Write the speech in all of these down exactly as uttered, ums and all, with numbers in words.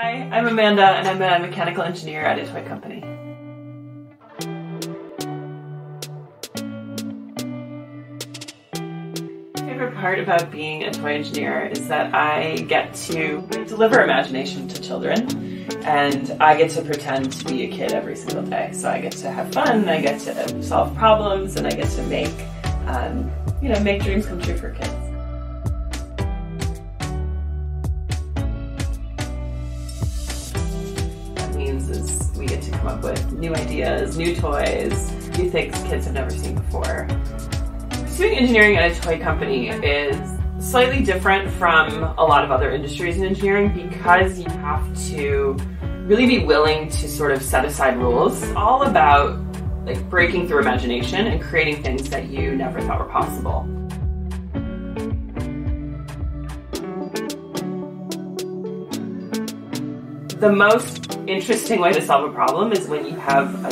Hi, I'm Amanda and I'm a mechanical engineer at a toy company. My favorite part about being a toy engineer is that I get to deliver imagination to children, and I get to pretend to be a kid every single day. So I get to have fun, I get to solve problems, and I get to make, um, you know, make dreams come true for kids. Is we get to come up with new ideas, new toys, new things kids have never seen before. Pursuing engineering at a toy company is slightly different from a lot of other industries in engineering because you have to really be willing to sort of set aside rules. It's all about like breaking through imagination and creating things that you never thought were possible. The most interesting way to solve a problem is when you have a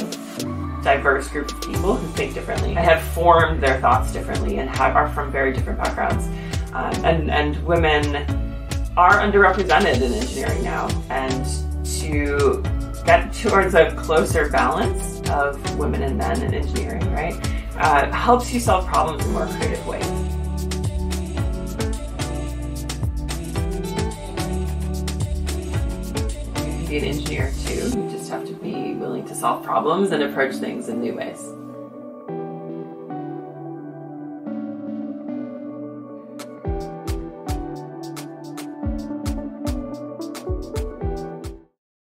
diverse group of people who think differently and have formed their thoughts differently and have, are from very different backgrounds. Um, and, and women are underrepresented in engineering now. And to get towards a closer balance of women and men in engineering, right, uh, helps you solve problems in more creative ways. Be an engineer too. You just have to be willing to solve problems and approach things in new ways.